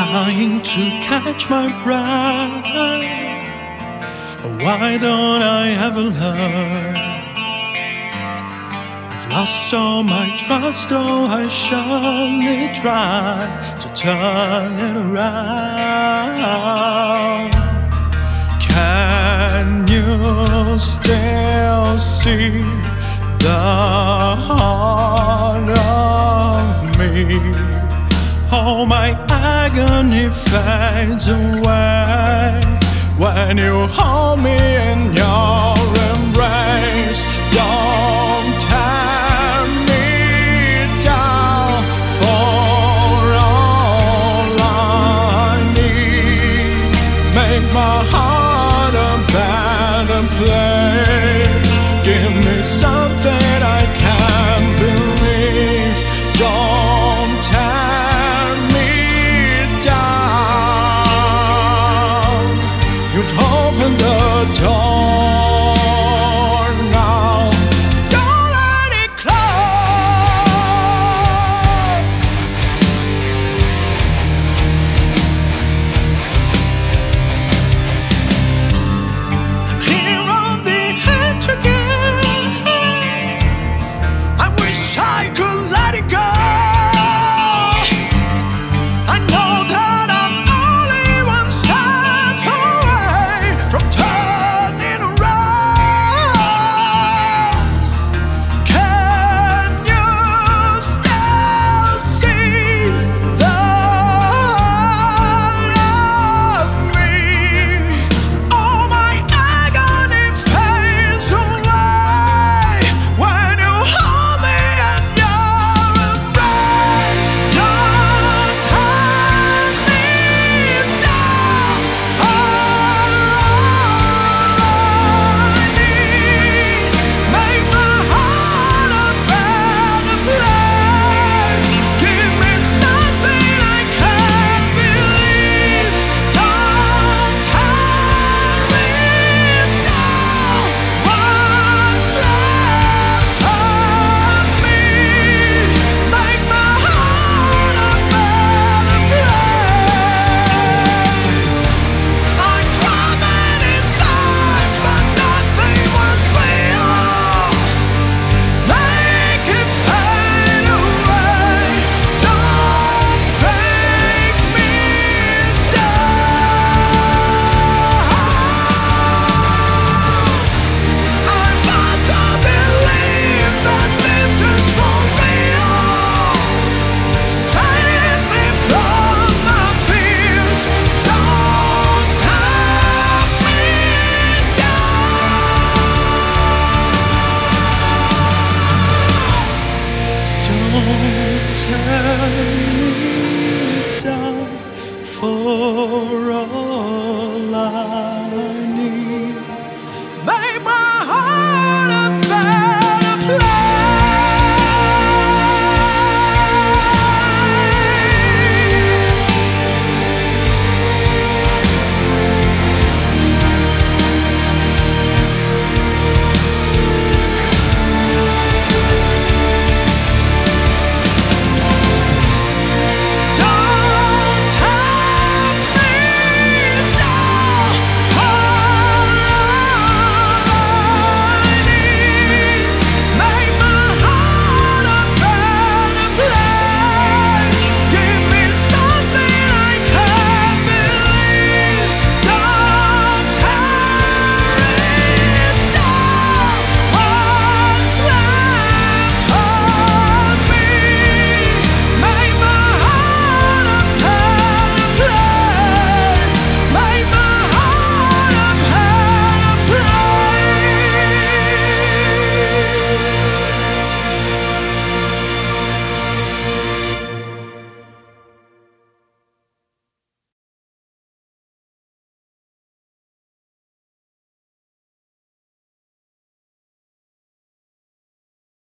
dying to catch my breath. Why don't I ever learn? I've lost all my trust, though I surely try to turn it around. Can you still see the heart of me? All my agony fades away when you hold me in your embrace. Don't tear me down, for all I need. Make my heart a better place. Give me something I can believe. Don't tear I